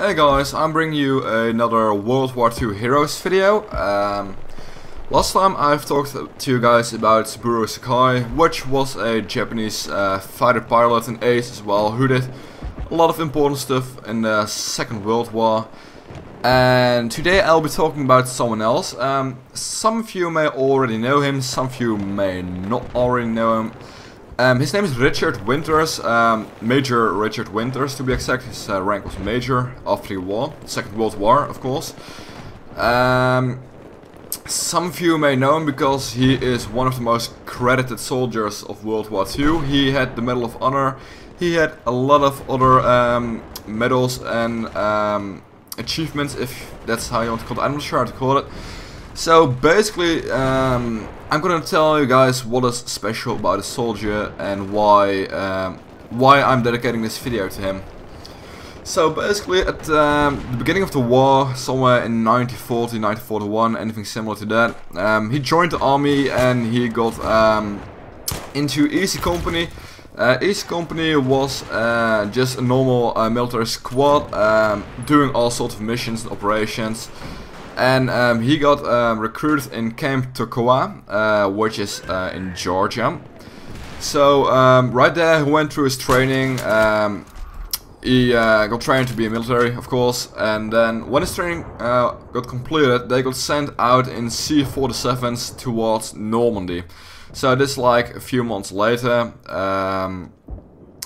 Hey guys, I'm bringing you another World War II Heroes video. Last time I've talked to you guys about Saburo Sakai, which was a Japanese fighter pilot and ace as well, who did a lot of important stuff in the Second World War. And today I'll be talking about someone else. Some of you may already know him, some of you may not already know him. His name is Richard Winters, Major Richard Winters to be exact. His rank was Major after the war, Second World War of course. Some of you may know him because he is one of the most credited soldiers of World War II. He had the Medal of Honor, he had a lot of other medals and achievements, if that's how you want to call it. I'm not sure how to call it. So basically, I'm gonna tell you guys what is special about a soldier and why I'm dedicating this video to him. So basically, at the beginning of the war, somewhere in 1940, 1941, anything similar to that, he joined the army and he got into Easy Company. Easy Company was just a normal military squad doing all sorts of missions and operations. And he got recruited in Camp Toccoa, which is in Georgia. So right there he went through his training. He got trained to be a military, of course. And then when his training got completed, they got sent out in C-47s towards Normandy. So this is like a few months later.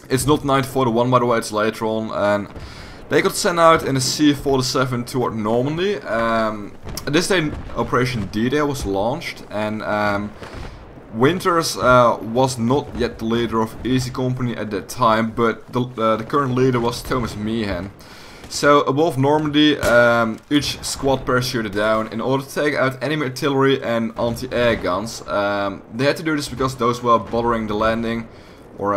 It's not 1941, by the way, it's later on. And they got sent out in a C-47 toward Normandy. At this day Operation D-Day was launched, and Winters was not yet the leader of Easy Company at that time, but the current leader was Thomas Meehan. So above Normandy, each squad parachuted down in order to take out enemy artillery and anti-air guns. They had to do this because those were bothering the landing, or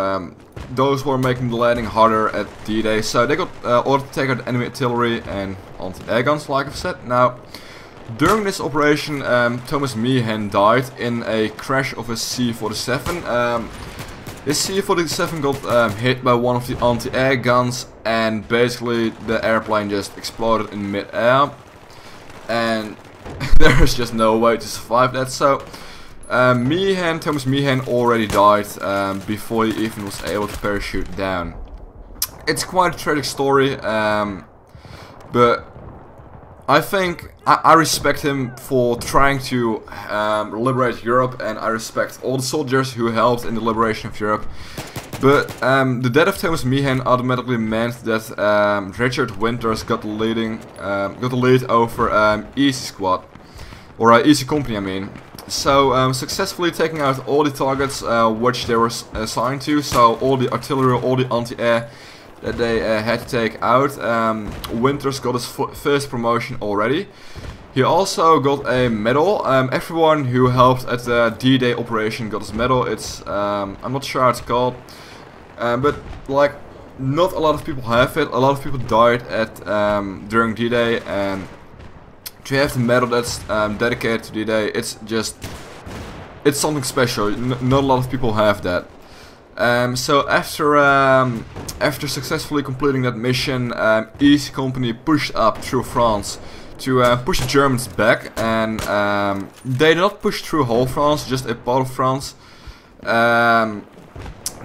those were making the landing harder at D-Day. So they got ordered to take out enemy artillery and anti-air guns, like I've said. Now, during this operation, Thomas Meehan died in a crash of a C-47. This C-47 got hit by one of the anti-air guns, and basically the airplane just exploded in mid-air. And there is just no way to survive that. So Thomas Meehan already died before he even was able to parachute down. It's quite a tragic story, but I think I respect him for trying to liberate Europe, and I respect all the soldiers who helped in the liberation of Europe. But the death of Thomas Meehan automatically meant that Richard Winters got the lead over Easy Company, I mean. So successfully taking out all the targets which they were assigned to, so all the artillery, all the anti-air that they had to take out. Winters got his first promotion already. He also got a medal. Everyone who helped at the D-Day operation got his medal. It's I'm not sure how it's called, but like not a lot of people have it. A lot of people died at during D-Day, and to have the medal that's dedicated to D-Day, it's something special. Not a lot of people have that. So after successfully completing that mission, Easy Company pushed up through France to push the Germans back, and they did not push through whole France, just a part of France,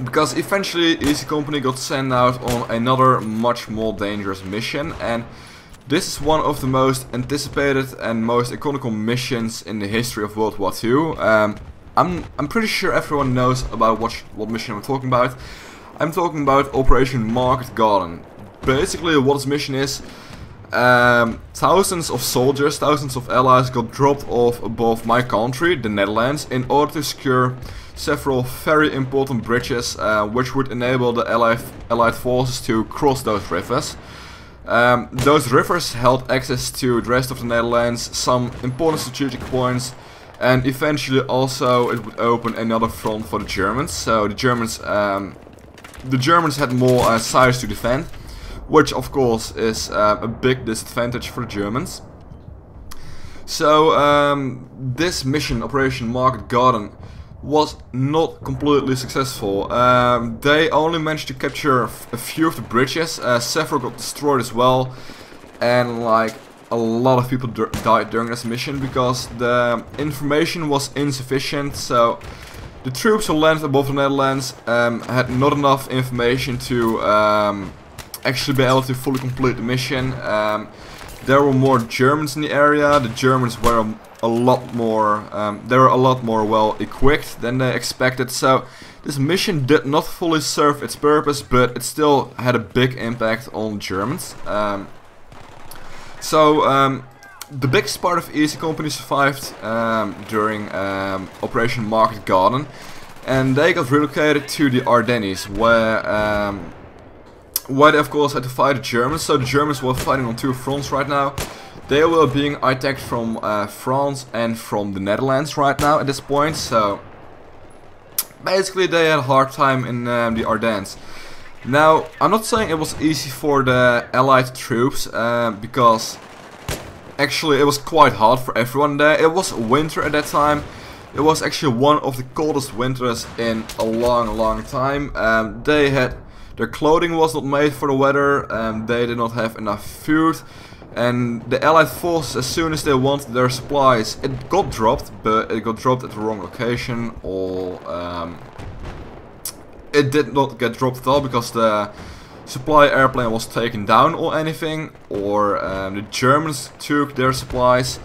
because eventually Easy Company got sent out on another much more dangerous mission. And this is one of the most anticipated and most iconical missions in the history of World War II. I'm pretty sure everyone knows about what mission I'm talking about. I'm talking about Operation Market Garden. Basically what this mission is, thousands of soldiers, thousands of allies got dropped off above my country, the Netherlands, in order to secure several very important bridges which would enable the Allied forces to cross those rivers. Those rivers held access to the rest of the Netherlands, some important strategic points, and eventually also it would open another front for the Germans. So the Germans had more sides to defend, which of course is a big disadvantage for the Germans. So this mission, Operation Market Garden, was not completely successful. They only managed to capture a few of the bridges, several got destroyed as well, and like a lot of people died during this mission because the information was insufficient. So the troops who landed above the Netherlands had not enough information to actually be able to fully complete the mission. There were more Germans in the area. The Germans were a lot more well equipped than they expected, so this mission did not fully serve its purpose, but it still had a big impact on Germans. The biggest part of Easy Company survived during Operation Market Garden, and they got relocated to the Ardennes, where they of course had to fight the Germans. So the Germans were fighting on two fronts right now. They were being attacked from France and from the Netherlands right now at this point. So basically they had a hard time in the Ardennes. Now, I'm not saying it was easy for the Allied troops, because actually it was quite hard for everyone there. It was winter at that time. It was actually one of the coldest winters in a long time. They had, their clothing was not made for the weather, they did not have enough food, and the Allied forces, as soon as they wanted their supplies, it got dropped, but it got dropped at the wrong location, or it did not get dropped at all because the supply airplane was taken down or anything, or the Germans took their supplies.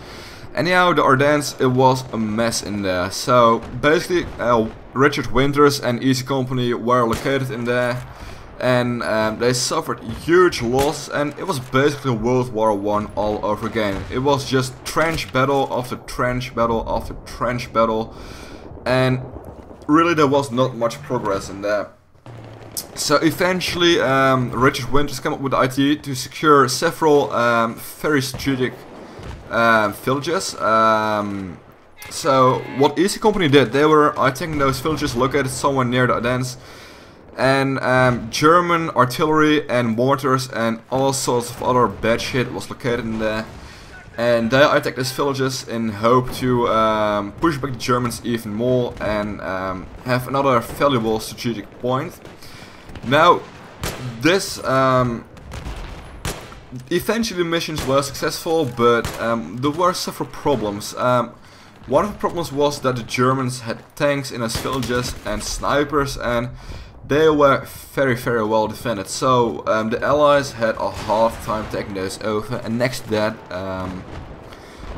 Anyhow, the Ardennes, it was a mess in there. So basically Richard Winters and Easy Company were located in there, and they suffered huge loss, and it was basically World War I all over again. It was just trench battle after trench battle after trench battle, and really there was not much progress in there. So eventually Richard Winters came up with the idea to secure several very strategic villages. So what Easy Company did, they were attacking those villages located somewhere near the Ardennes, and German artillery and mortars and all sorts of other bad shit was located in there, and they attacked these villages in hope to push back the Germans even more and have another valuable strategic point. Now, this eventually missions were successful, but there were several problems. One of the problems was that the Germans had tanks in these villages and snipers, and they were very well defended. So the Allies had a hard time taking those over, and next to that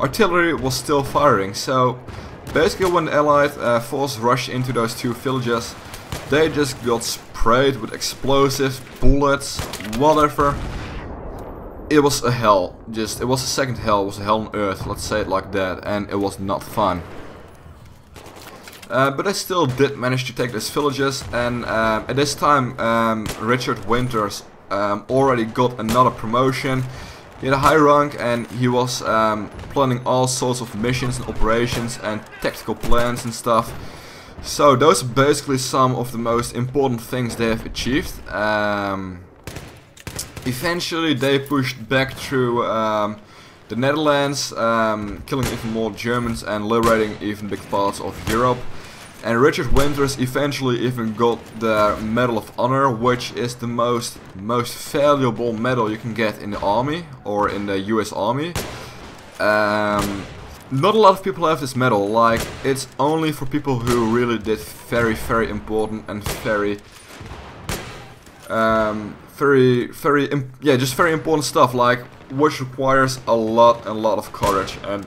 artillery was still firing. So basically when the Allied force rushed into those two villages, they just got sprayed with explosives, bullets, whatever. It was a hell, just it was a second hell, it was a hell on earth, let's say it like that, and it was not fun. But I still did manage to take these villages, and at this time Richard Winters already got another promotion. He had a high rank, and he was planning all sorts of missions and operations and tactical plans and stuff. So those are basically some of the most important things they have achieved. Eventually they pushed back through the Netherlands, killing even more Germans and liberating even big parts of Europe. And Richard Winters eventually even got the Medal of Honor, which is the most valuable medal you can get in the army, or in the US Army. Not a lot of people have this medal, like it's only for people who really did very important and very important stuff, like which requires a lot of courage, and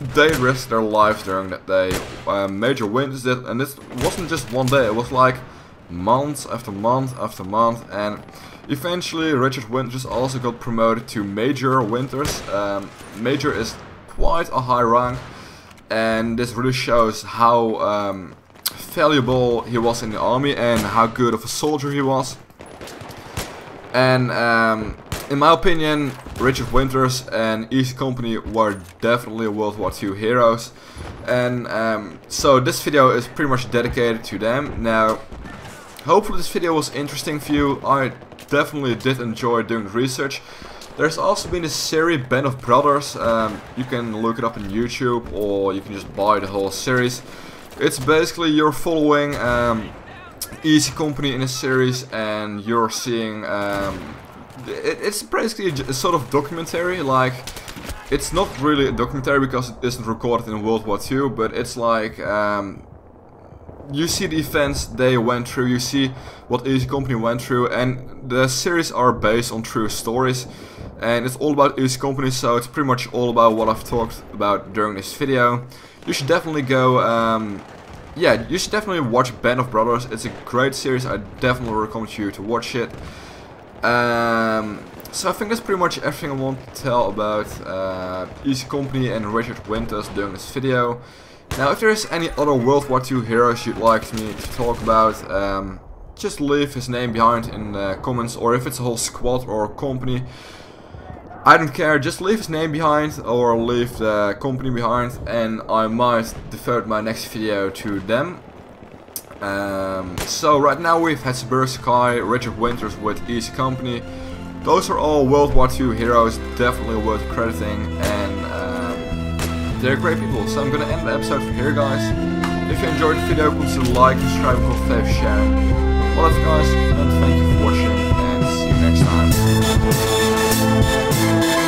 they risked their lives during that day. Major Winters did, and this wasn't just one day, it was like month after month after month, and eventually Richard Winters also got promoted to Major Winters. Major is quite a high rank, and this really shows how valuable he was in the army and how good of a soldier he was. And in my opinion, Richard Winters and Easy Company were definitely World War II heroes, and so this video is pretty much dedicated to them. Now, hopefully this video was interesting for you. I definitely did enjoy doing research. There's also been a series, Band of Brothers. You can look it up on YouTube, or you can just buy the whole series. It's basically you're following Easy Company in a series, and you're seeing it's basically a sort of documentary. Like, it's not really a documentary because it isn't recorded in World War II, but it's like you see the events they went through, you see what Easy Company went through, and the series are based on true stories, and it's all about Easy Company, so it's pretty much all about what I've talked about during this video. You should definitely go, yeah, you should definitely watch Band of Brothers. It's a great series, I definitely recommend you to watch it. So I think that's pretty much everything I want to tell about Easy Company and Richard Winters during this video. Now, if there is any other World War II heroes you'd like me to talk about, just leave his name behind in the comments, or if it's a whole squad or company, I don't care, just leave his name behind or leave the company behind, and I might devote my next video to them. So right now we've had Saburo Sakai, Richard Winters with Easy Company. Those are all World War II heroes, definitely worth crediting, and they're great people, so I'm gonna end the episode from here, guys. If you enjoyed the video, consider liking, subscribing, comment, share. Well, that's it, guys, and thank you for watching, and see you next time.